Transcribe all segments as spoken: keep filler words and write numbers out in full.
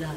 blood.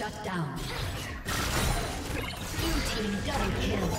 Shut down. Blue team double kill.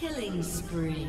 Killing spree.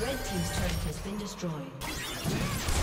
Red team's turret has been destroyed.